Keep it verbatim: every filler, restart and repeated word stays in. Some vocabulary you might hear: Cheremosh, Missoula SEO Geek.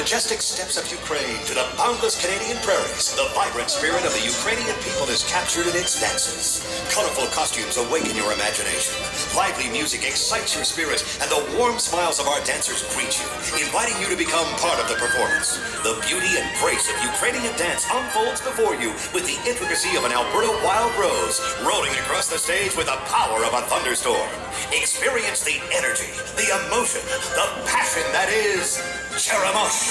majestic steppes of Ukraine to the boundless Canadian prairies, the vibrant spirit of the Ukrainian people is captured in its dances. Colorful costumes awaken your imagination. Lively music excites your spirit, and the warm smiles of our dancers greet you, inviting you to become part of the performance. The beauty and grace of Ukrainian dance unfolds before you with the intricacy of an Alberta wild rose, rolling across the stage with the power of a thunderstorm. Experience the energy, the emotion, the passion that is Cheremosh.